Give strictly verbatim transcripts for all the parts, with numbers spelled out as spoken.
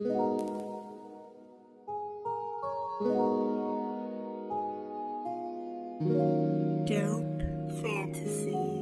Dope fantasy.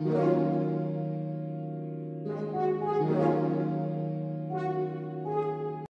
Dope fantasy.